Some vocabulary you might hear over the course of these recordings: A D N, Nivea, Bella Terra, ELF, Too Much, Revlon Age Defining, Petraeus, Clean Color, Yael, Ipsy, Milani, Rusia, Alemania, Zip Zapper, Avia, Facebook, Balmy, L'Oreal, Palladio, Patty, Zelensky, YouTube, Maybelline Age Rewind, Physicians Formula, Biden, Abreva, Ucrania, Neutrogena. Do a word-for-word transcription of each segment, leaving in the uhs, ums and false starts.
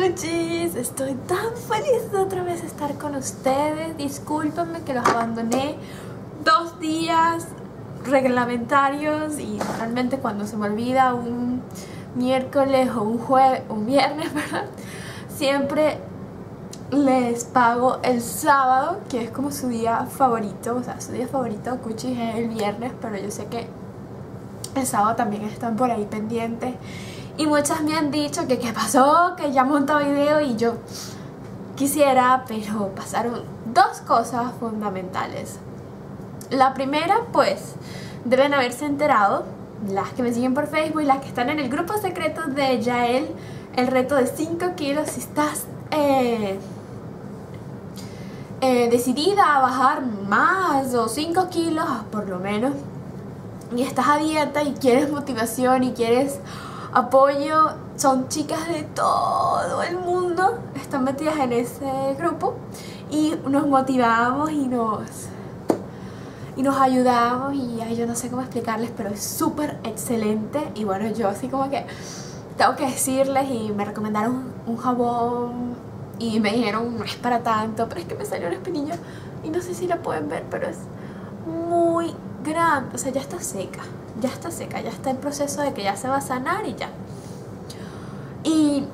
Gucci's, estoy tan feliz de otra vez estar con ustedes. Discúlpenme que los abandoné dos días reglamentarios y realmente cuando se me olvida un miércoles o un jueves, un viernes, ¿verdad? Siempre les pago el sábado, que es como su día favorito, o sea, su día favorito Gucci's es el viernes, pero yo sé que el sábado también están por ahí pendientes. Y muchas me han dicho que qué pasó, que ya montó video, y yo quisiera, pero pasaron dos cosas fundamentales. La primera, pues, deben haberse enterado, las que me siguen por Facebook y las que están en el grupo secreto de Yael, el reto de cinco kilos. Si estás eh, eh, decidida a bajar más o cinco kilos, por lo menos, y estás a dieta y quieres motivación y quieres apoyo, son chicas de todo el mundo, están metidas en ese grupo y nos motivamos y nos y nos ayudamos, y ay, yo no sé cómo explicarles, pero es súper excelente. Y bueno, yo así como que tengo que decirles, y me recomendaron un jabón y me dijeron no es para tanto, pero es que me salió una espinilla y no sé si la pueden ver, pero es muy grande, o sea, ya está seca. Ya está seca, ya está en proceso de que ya se va a sanar y ya. Y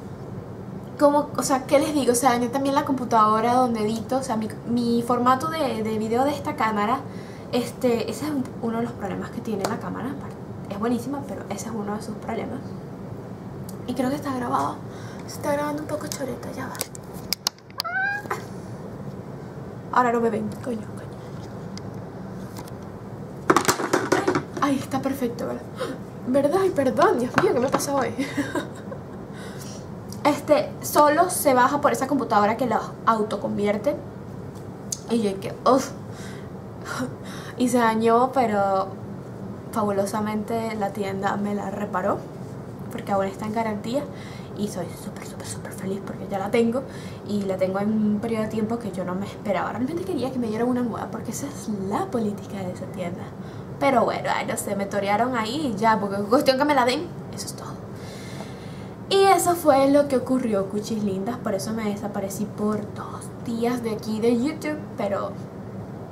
como, o sea, ¿qué les digo? O sea, dañó también la computadora donde edito. O sea, mi, mi formato de, de video de esta cámara, este, ese es uno de los problemas que tiene la cámara. Es buenísima, pero ese es uno de sus problemas. Y creo que está grabado. Se está grabando un poco choreta, ya va. Ahora no me ven, coño, coño. Ay, está perfecto, ¿verdad? ¿Verdad? Ay, perdón, Dios mío, ¿qué me pasó hoy? Este, solo se baja por esa computadora que los autoconvierte. Y yo que, uff. Y se dañó, pero fabulosamente la tienda me la reparó, porque ahora está en garantía. Y soy súper, súper, súper feliz porque ya la tengo. Y la tengo en un periodo de tiempo que yo no me esperaba. Realmente quería que me dieran una nueva, porque esa es la política de esa tienda. Pero bueno, ay, no sé, me torearon ahí y ya, porque es cuestión que me la den, eso es todo. Y eso fue lo que ocurrió, Cuchis Lindas. Por eso me desaparecí por dos días de aquí de YouTube. Pero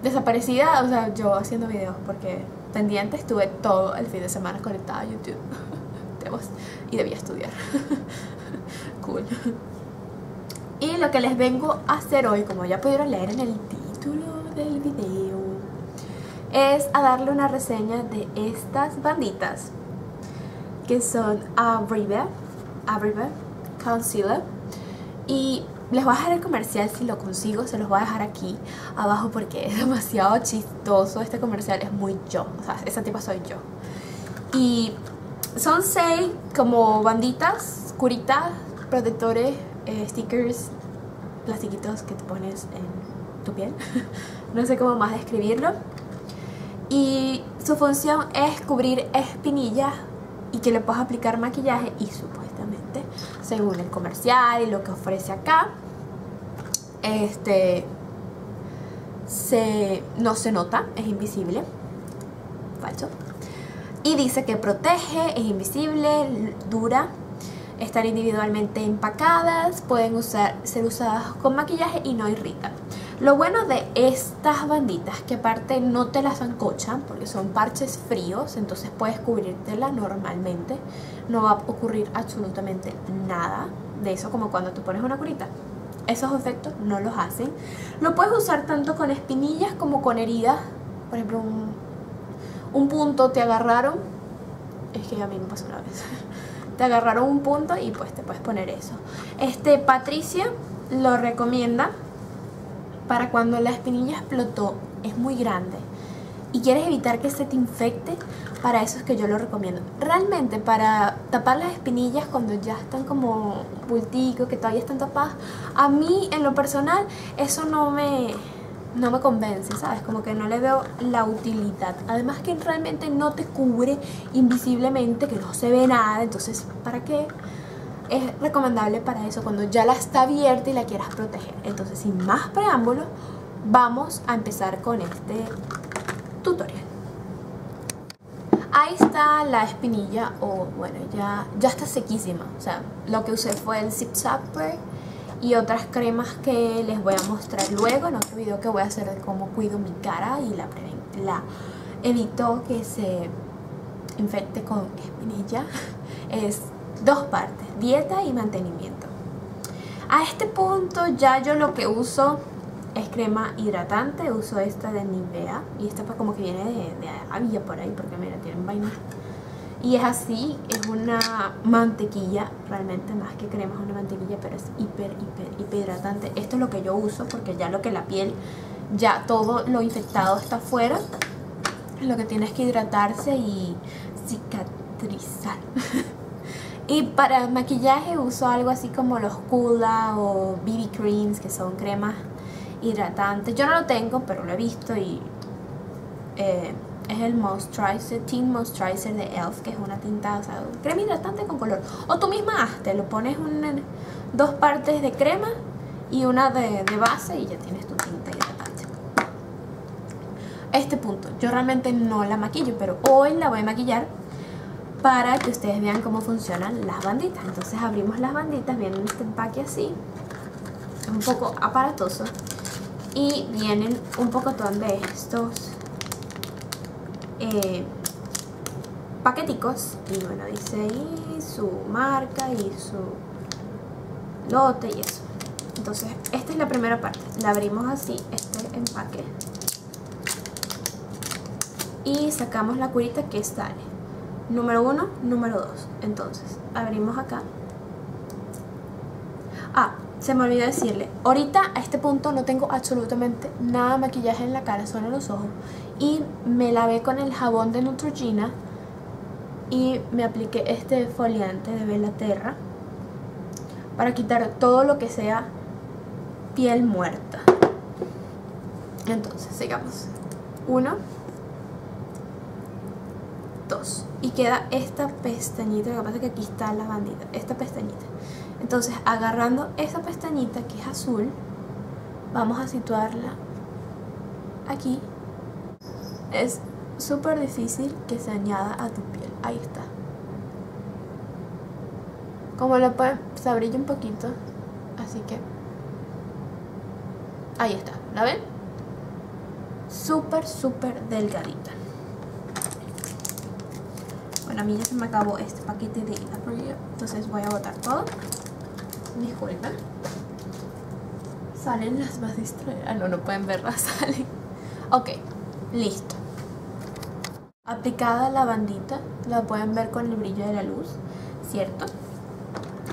desaparecida, o sea, yo haciendo videos, porque pendiente estuve todo el fin de semana conectada a YouTube. Y debía estudiar. Cool. Y lo que les vengo a hacer hoy, como ya pudieron leer en el título del video, es a darle una reseña de estas banditas, que son Abreva, Abreva Concealer. Y les voy a dejar el comercial, si lo consigo se los voy a dejar aquí abajo, porque es demasiado chistoso. Este comercial es muy yo, o sea, esa tipa soy yo. Y son seis como banditas, curitas, protectores, eh, stickers, plastiquitos que te pones en tu piel. No sé cómo más describirlo. Y su función es cubrir espinillas y que le puedas aplicar maquillaje, y supuestamente, según el comercial y lo que ofrece acá, este se, no se nota, es invisible. Falso. Y dice que protege, es invisible, dura, están individualmente empacadas, pueden usar, ser usadas con maquillaje y no irritan. Lo bueno de estas banditas, que aparte no te las ancochan, porque son parches fríos, entonces puedes cubrírtela normalmente. No va a ocurrir absolutamente nada de eso, como cuando te pones una curita. Esos efectos no los hacen. Lo puedes usar tanto con espinillas como con heridas. Por ejemplo, un, un punto te agarraron. Es que a mí me pasó una vez. Te agarraron un punto y pues te puedes poner eso. Este, Patricia lo recomienda para cuando la espinilla explotó, es muy grande y quieres evitar que se te infecte. Para eso es que yo lo recomiendo. Realmente para tapar las espinillas cuando ya están como bultico, que todavía están tapadas, a mí en lo personal eso no me, no me convence, ¿sabes? Como que no le veo la utilidad. Además que realmente no te cubre invisiblemente, que no se ve nada. Entonces, ¿para qué? Es recomendable para eso, cuando ya la está abierta y la quieras proteger. Entonces, sin más preámbulos, vamos a empezar con este tutorial. Ahí está la espinilla, o bueno, ya, ya está sequísima. O sea, lo que usé fue el Zip Zapper y otras cremas que les voy a mostrar luego en otro video que voy a hacer de cómo cuido mi cara y la, la evito que se infecte con espinilla. Es dos partes, dieta y mantenimiento. A este punto ya yo lo que uso es crema hidratante. Uso esta de Nivea y esta pues como que viene de, de Avia por ahí, porque mira, tienen vaina. Y es así, es una mantequilla, realmente más que crema es una mantequilla, pero es hiper, hiper, hiper hidratante. Esto es lo que yo uso porque ya lo que la piel, ya todo lo infectado está afuera. Lo que tiene es que hidratarse y cicatrizar. Y para el maquillaje uso algo así como los Kula o B B Creams, que son cremas hidratantes. Yo no lo tengo, pero lo he visto y eh, es el moisturizer, Teen Moisturizer de E L F, que es una tinta, o sea, crema hidratante con color. O tú misma hazte, lo pones en dos partes de crema y una de, de base y ya tienes tu tinta hidratante. Este punto, yo realmente no la maquillo, pero hoy la voy a maquillar para que ustedes vean cómo funcionan las banditas. Entonces abrimos las banditas, vienen en este empaque así, es un poco aparatoso, y vienen un pocotón de estos eh, paqueticos, y bueno, dice ahí su marca y su lote y eso. Entonces esta es la primera parte, la abrimos así, este empaque, y sacamos la curita que sale. Número uno, número dos. Entonces, abrimos acá. Ah, se me olvidó decirle, ahorita a este punto no tengo absolutamente nada de maquillaje en la cara, solo los ojos. Y me lavé con el jabón de Neutrogena y me apliqué este exfoliante de Bella Terra para quitar todo lo que sea piel muerta. Entonces, sigamos. Uno, dos. Y queda esta pestañita, lo que pasa es que aquí está la bandita, esta pestañita. Entonces, agarrando esta pestañita que es azul, vamos a situarla aquí. Es súper difícil que se añada a tu piel, ahí está. Como lo pueden, se brilla un poquito, así que ahí está, ¿la ven? Súper, súper delgadita. Bueno, a mí ya se me acabó este paquete de Abreva, entonces voy a botar todo. Disculpen. Salen las más distraídas. Ah, no, no pueden verlas, salen. Ok, listo. Aplicada la bandita, la pueden ver con el brillo de la luz, ¿cierto?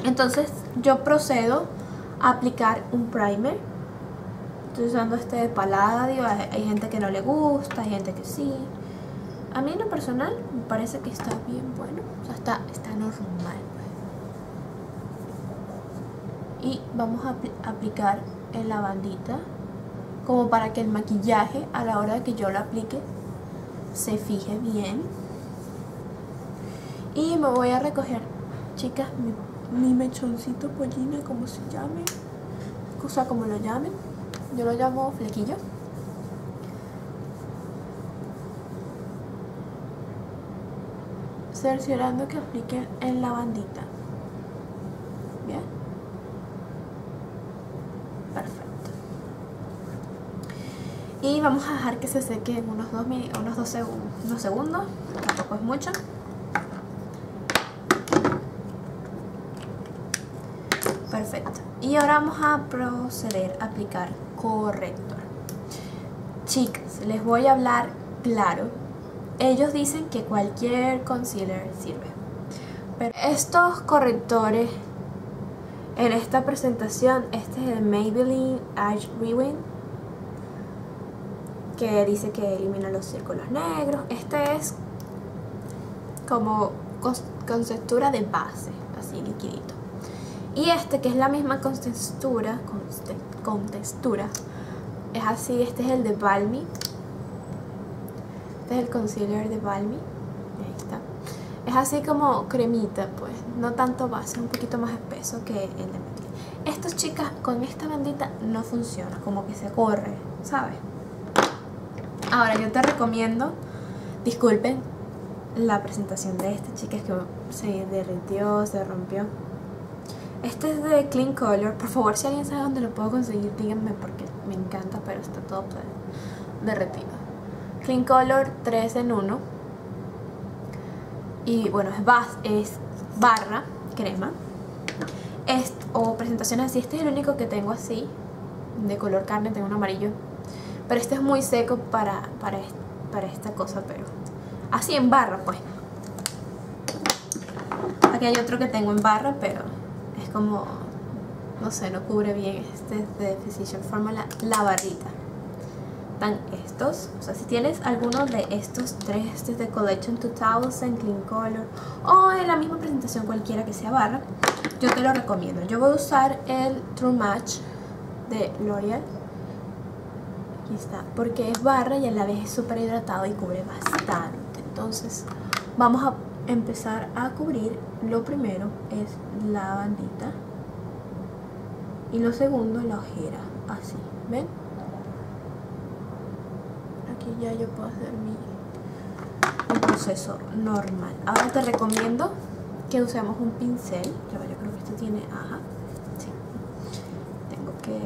Entonces yo procedo a aplicar un primer. Estoy usando este de Palladio. Hay gente que no le gusta, hay gente que sí. A mí en lo personal me parece que está bien bueno, o sea, está, está normal. Y vamos a apl- aplicar en la bandita, como para que el maquillaje a la hora de que yo lo aplique se fije bien. Y me voy a recoger, chicas, mi, mi mechoncito pollina, como se llame, o sea, como lo llamen, yo lo llamo flequillo. Cerciorando que apliquen en la bandita. Bien. Perfecto. Y vamos a dejar que se seque en unos dos, unos dos segundos, unos segundos. Tampoco es mucho. Perfecto. Y ahora vamos a proceder a aplicar corrector. Chicas, les voy a hablar claro. Ellos dicen que cualquier concealer sirve, pero estos correctores en esta presentación, este es el Maybelline Age Rewind, que dice que elimina los círculos negros. Este es como contextura de base, así liquidito. Y este, que es la misma contextura, con textura, es así. Este es el de Balmy. Este es el concealer de Balmy. Ahí está. Es así como cremita, pues. No tanto base, un poquito más espeso que el de Maybelline. Estos, chicas, con esta bandita no funciona. Como que se corre, ¿sabes? Ahora, yo te recomiendo, disculpen, la presentación de esta, chicas, que se derritió, se rompió. Este es de Clean Color. Por favor, si alguien sabe dónde lo puedo conseguir, díganme, porque me encanta, pero está todo derretido. Clean Color tres en uno. Y bueno, es, base, es barra, crema. Est, o presentaciones así. Este es el único que tengo así, de color carne, tengo un amarillo. Pero este es muy seco para, para, para esta cosa, pero así en barra, pues. Aquí hay otro que tengo en barra, pero es como, no sé, no cubre bien. Este es de Physicians Formula, la barrita. Están estos. O sea, si tienes alguno de estos tres, este es de Collection dos mil, Clean Color, o en la misma presentación cualquiera que sea barra, yo te lo recomiendo. Yo voy a usar el Too Much de L'Oreal. Aquí está. Porque es barra y a la vez es súper hidratado y cubre bastante. Entonces, vamos a empezar a cubrir. Lo primero es la bandita y lo segundo la ojera, así, ¿ven? Aquí ya yo puedo hacer mi, mi proceso normal. Ahora te recomiendo que usemos un pincel. Yo, yo creo que esto tiene, ajá, sí. Tengo que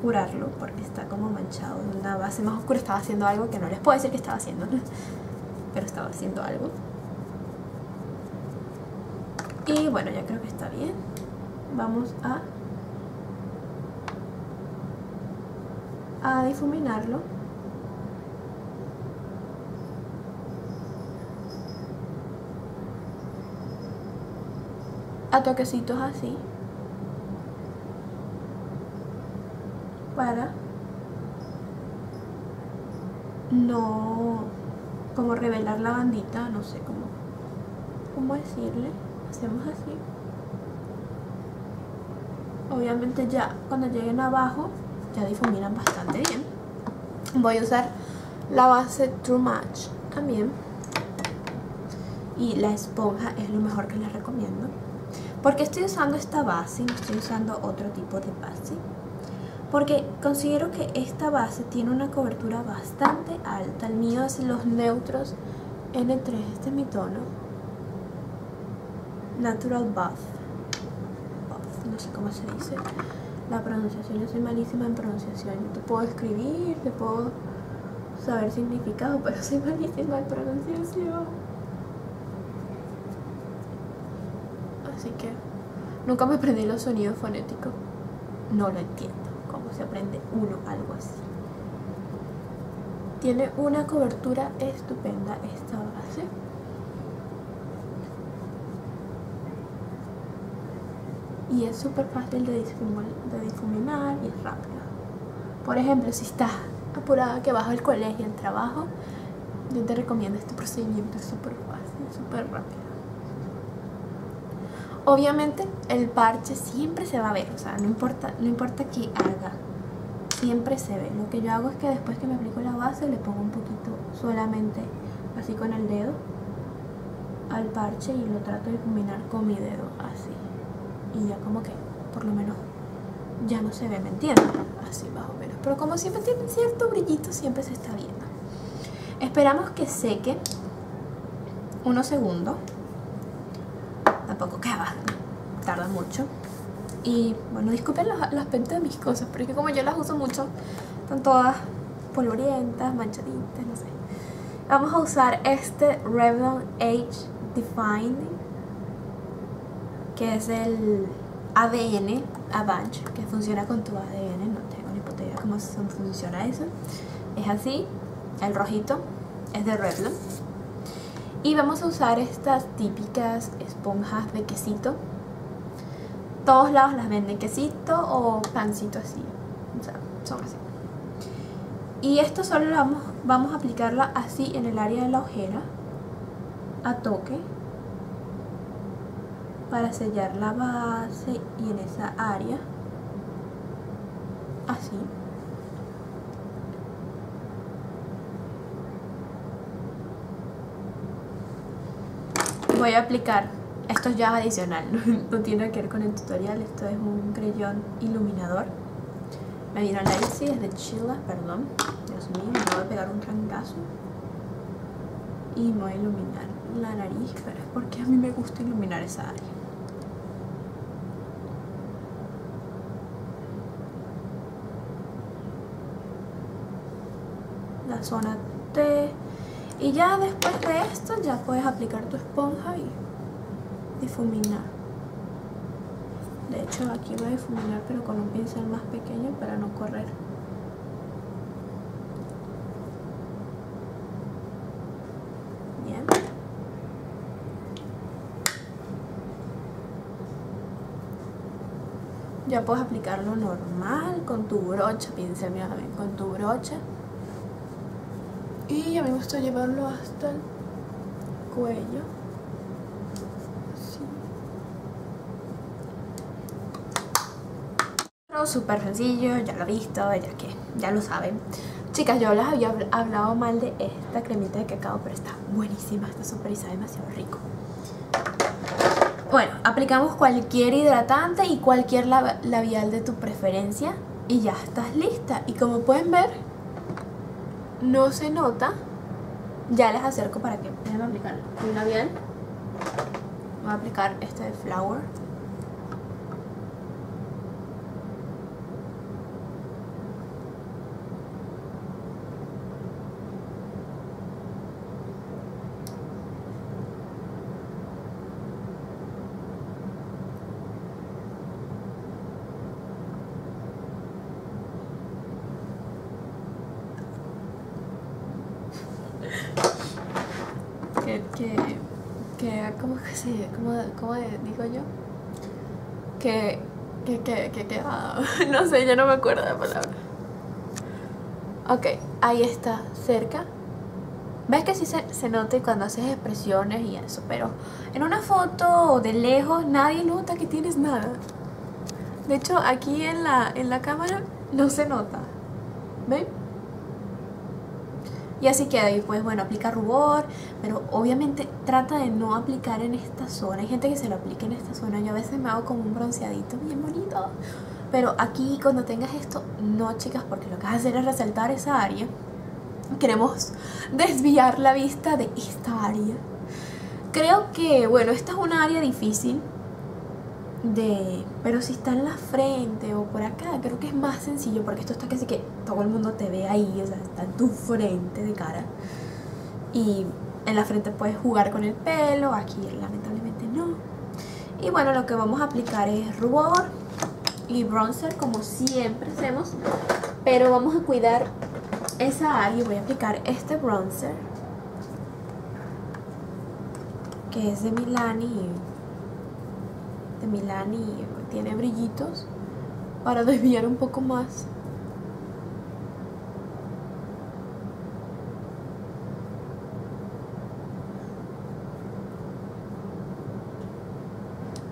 curarlo porque está como manchado de una base más oscura. Estaba haciendo algo que no les puedo decir que estaba haciendo, pero estaba haciendo algo. Y bueno, ya creo que está bien. Vamos a a difuminarlo. A toquecitos así. Para no como revelar la bandita, no sé cómo, cómo decirle. Hacemos así. Obviamente ya cuando lleguen abajo ya difuminan bastante bien. Voy a usar la base Too Much también. Y la esponja es lo mejor que les recomiendo. Porque estoy usando esta base, no estoy usando otro tipo de base. Porque considero que esta base tiene una cobertura bastante alta. El mío es los neutros N tres, este es mi tono. Natural Buff. Buff, no sé cómo se dice la pronunciación, yo soy malísima en pronunciación. Yo te puedo escribir, te puedo saber significado, pero soy malísima en pronunciación. Así que nunca me aprendí los sonidos fonéticos. No lo entiendo, cómo se aprende uno algo así. Tiene una cobertura estupenda esta base. Y es súper fácil de difuminar y es rápido. Por ejemplo, si estás apurada que vas al colegio, al trabajo, yo te recomiendo este procedimiento, es súper fácil, súper rápido. Obviamente el parche siempre se va a ver, o sea, no importa, no importa qué haga, siempre se ve. Lo que yo hago es que después que me aplico la base le pongo un poquito solamente así con el dedo al parche y lo trato de difuminar con mi dedo así. Y ya como que por lo menos ya no se ve, ¿me entiendes? Así más o menos, pero como siempre tiene cierto brillito, siempre se está viendo. Esperamos que seque unos segundos, tampoco que tarda mucho. Y bueno, disculpen los, los aspectos de mis cosas, pero es que como yo las uso mucho, están todas polvorientas, manchaditas, no sé. Vamos a usar este Revlon Age Defining, que es el A D N Avance, que funciona con tu A D N. No tengo ni puta idea cómo funciona eso. Es así, el rojito es de Revlon. Y vamos a usar estas típicas esponjas de quesito. Todos lados las venden quesito o pancito así, o sea, son así. Y esto solo lo vamos, vamos a aplicarla así en el área de la ojera, a toque, para sellar la base y en esa área así. Voy a aplicar, esto ya es adicional, no, no tiene que ver con el tutorial. Esto es un creyón iluminador, me vino la Ipsy desde Chile, perdón, Dios mío, me voy a pegar un trancazo. Y me voy a iluminar la nariz, pero es porque a mí me gusta iluminar esa área. La zona T. Y ya después de esto ya puedes aplicar tu esponja y difuminar. De hecho aquí voy a difuminar pero con un pincel más pequeño para no correr. Bien. Ya puedes aplicarlo normal con tu brocha, pincel, mira bien, con tu brocha. Y a mí me gusta llevarlo hasta el cuello. Súper sencillo, ya lo he visto, ya que ya lo saben. Chicas, yo les había hablado mal de esta cremita de cacao, pero está buenísima, está súper y sabe demasiado rico. Bueno, aplicamos cualquier hidratante y cualquier labial de tu preferencia y ya estás lista. Y como pueden ver, no se nota. Ya les acerco para que puedan aplicar un labial. Voy a aplicar este de Flower. Que, que, ¿cómo que se, cómo, cómo digo yo? Que, que, que, que, que ah, no sé, ya no me acuerdo la palabra. Ok, ahí está, cerca. Ves que sí se, se nota cuando haces expresiones y eso, pero en una foto de lejos nadie nota que tienes nada. De hecho, aquí en la, en la cámara no se nota. ¿Ven? Y así queda, y pues bueno, aplica rubor, pero obviamente trata de no aplicar en esta zona. Hay gente que se lo aplica en esta zona, yo a veces me hago como un bronceadito bien bonito. Pero aquí cuando tengas esto, no chicas, porque lo que vas a hacer es resaltar esa área. Queremos desviar la vista de esta área. Creo que, bueno, esta es una área difícil de... Pero si está en la frente o por acá, creo que es más sencillo porque esto está casi que todo el mundo te ve ahí, o sea, está en tu frente de cara. Y en la frente puedes jugar con el pelo, aquí lamentablemente no. Y bueno, lo que vamos a aplicar es rubor y bronzer como siempre hacemos, pero vamos a cuidar esa área y voy a aplicar este bronzer que es de Milani. De Milani tiene brillitos para desviar un poco más.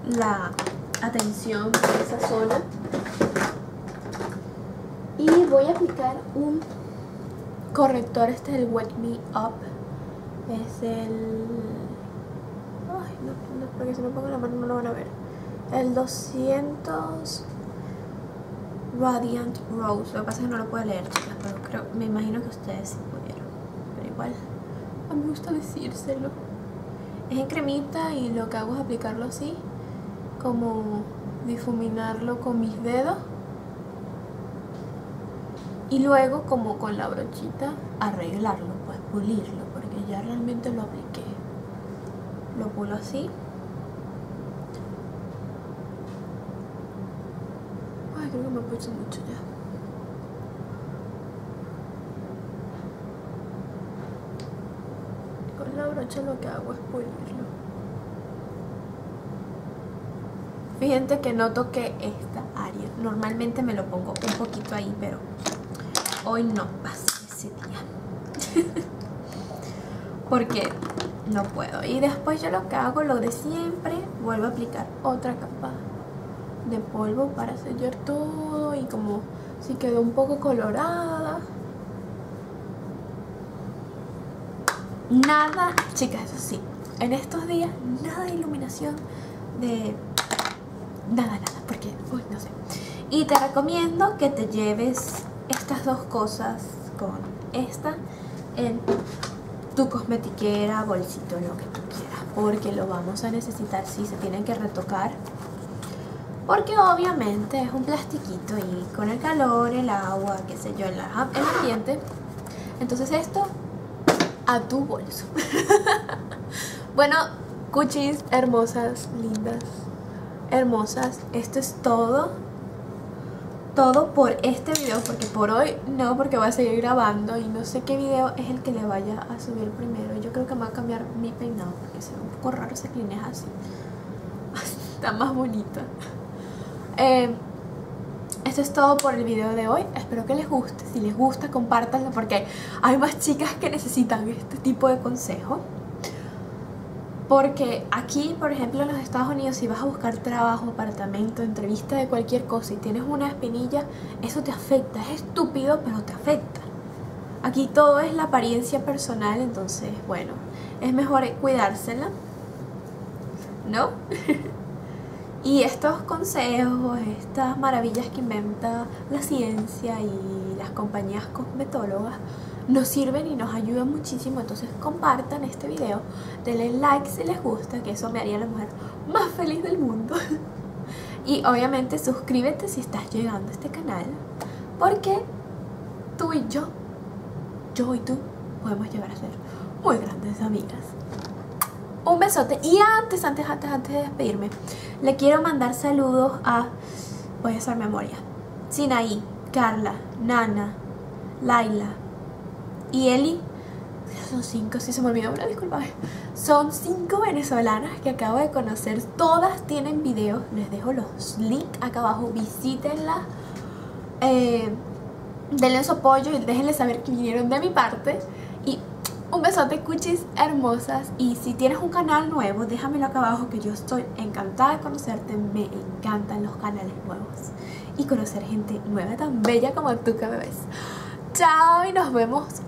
La atención de esa zona. Y voy a aplicar un corrector, este es el Wet Me Up. Es el... Ay, no, no, porque si me pongo la mano no lo van a ver. El doscientos Radiant Rose. Lo que pasa es que no lo puedo leer, chicas, pero creo, me imagino que ustedes sí pudieron. Pero igual, a mí me gusta decírselo. Es en cremita y lo que hago es aplicarlo así, como difuminarlo con mis dedos. Y luego, como con la brochita, arreglarlo, pues pulirlo, porque ya realmente lo apliqué. Lo pulo así. Creo que me puse mucho ya. Con la brocha lo que hago es pulirlo. Fíjense que no toqué esta área. Normalmente me lo pongo un poquito ahí, pero hoy no pasé ese día. Porque no puedo. Y después yo lo que hago, lo de siempre, vuelvo a aplicar otra capa de polvo para sellar todo. Y como si quedó un poco colorada, nada, chicas, eso sí, en estos días nada de iluminación de nada, nada, porque uy, no sé. Y te recomiendo que te lleves estas dos cosas con esta en tu cosmetiquera, bolsito, lo que tú quieras, porque lo vamos a necesitar si se tienen que retocar, porque obviamente es un plastiquito y con el calor, el agua, qué sé yo, el, el ambiente, entonces esto a tu bolso. Bueno, cuchis hermosas, lindas, hermosas, esto es todo, todo por este video, porque por hoy no, porque voy a seguir grabando y no sé qué video es el que le vaya a subir primero. Yo creo que me va a cambiar mi peinado, porque se ve un poco raro ese Clean, es así, está más bonita. Eh, esto es todo por el video de hoy, espero que les guste, si les gusta compártanlo porque hay más chicas que necesitan este tipo de consejo. Porque aquí, por ejemplo, en los Estados Unidos, si vas a buscar trabajo, apartamento, entrevista de cualquier cosa y tienes una espinilla, eso te afecta. Es estúpido, pero te afecta. Aquí todo es la apariencia personal, entonces, bueno, es mejor cuidársela, ¿no? Y estos consejos, estas maravillas que inventa la ciencia y las compañías cosmetólogas, nos sirven y nos ayudan muchísimo. Entonces compartan este video, denle like si les gusta, que eso me haría la mujer más feliz del mundo. Y obviamente suscríbete si estás llegando a este canal, porque tú y yo, yo y tú, podemos llegar a ser muy grandes amigas. Un besote. Y antes, antes, antes, antes de despedirme, le quiero mandar saludos a, voy a hacer memoria, Sinaí, Carla, Nana, Laila y Eli, son cinco, si se me olvidó una, disculpa. Son cinco venezolanas que acabo de conocer, todas tienen videos, les dejo los links acá abajo, visítenlas, eh, denle su apoyo y déjenle saber que vinieron de mi parte. Y un besote, cuchis hermosas, y si tienes un canal nuevo déjamelo acá abajo, que yo estoy encantada de conocerte, me encantan los canales nuevos y conocer gente nueva tan bella como tú que me ves. Chao y nos vemos.